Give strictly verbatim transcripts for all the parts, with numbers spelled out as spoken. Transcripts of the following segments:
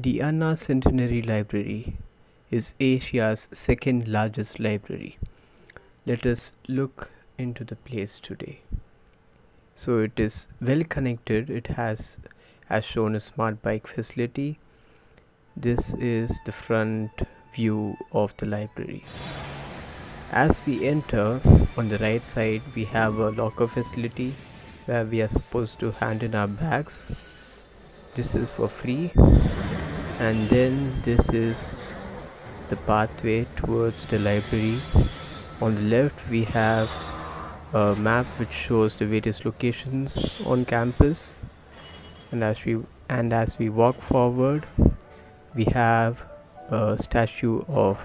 The Anna Centenary Library is Asia's second largest library. Let us look into the place today. So it is well connected. It has, as shown, a smart bike facility. This is the front view of the library. As we enter, on the right side we have a locker facility where we are supposed to hand in our bags. This is for free. And then this is the pathway towards the library. On the left we have a map which shows the various locations on campus, and as we and as we walk forward we have a statue of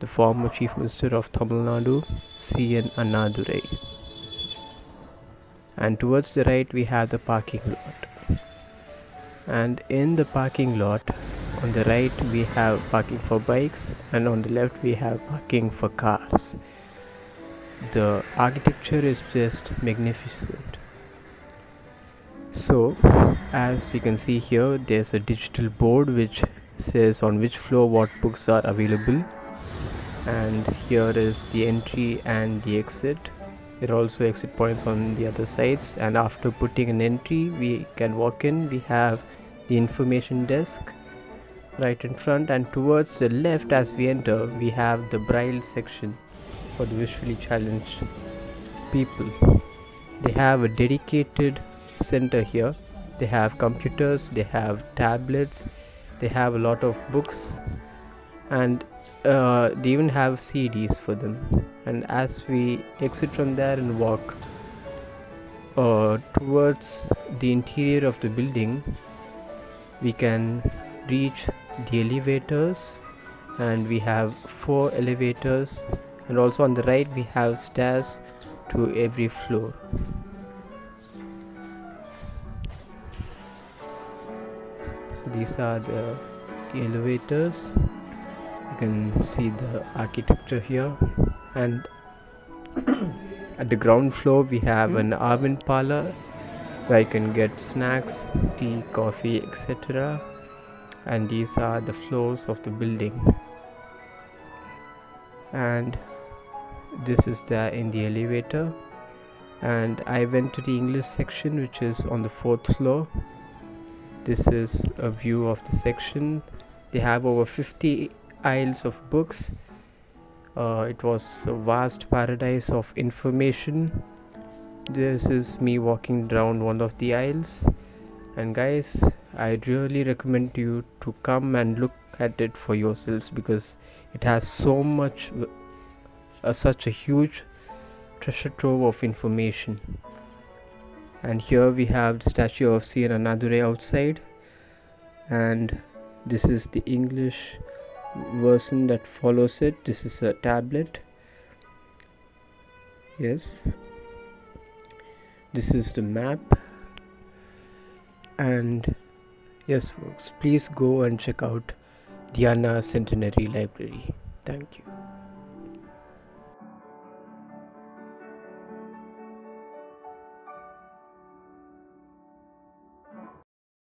the former Chief Minister of Tamil Nadu, C N Annadurai. And towards the right we have the parking lot. And in the parking lot, on the right we have parking for bikes, and on the left we have parking for cars. The architecture is just magnificent. So as we can see here, there's a digital board which says on which floor what books are available, and here is the entry and the exit. There are also exit points on the other sides, and after putting an entry we can walk in. We have the information desk right in front, and towards the left as we enter we have the braille section for the visually challenged people. They have a dedicated center here. They have computers, they have tablets, they have a lot of books, and uh, they even have C Ds for them. And as we exit from there and walk uh, towards the interior of the building, we can reach the elevators, and we have four elevators, and also on the right we have stairs to every floor. So these are the elevators. You can see the architecture here, and at the ground floor we have an oven parlor where you can get snacks, tea, coffee, et cetera. And these are the floors of the building, and this is there in the elevator. And I went to the English section, which is on the fourth floor. This is a view of the section. They have over fifty aisles of books. Uh, it was a vast paradise of information. This is me walking down one of the aisles, and guys, I really recommend you to come and look at it for yourselves, because it has so much uh, such a huge treasure trove of information. And here we have the statue of C N Annadurai outside, and this is the English version that follows it. This is a tablet. Yes, this is the map. And yes folks, please go and check out the Anna Centenary Library. Thank you.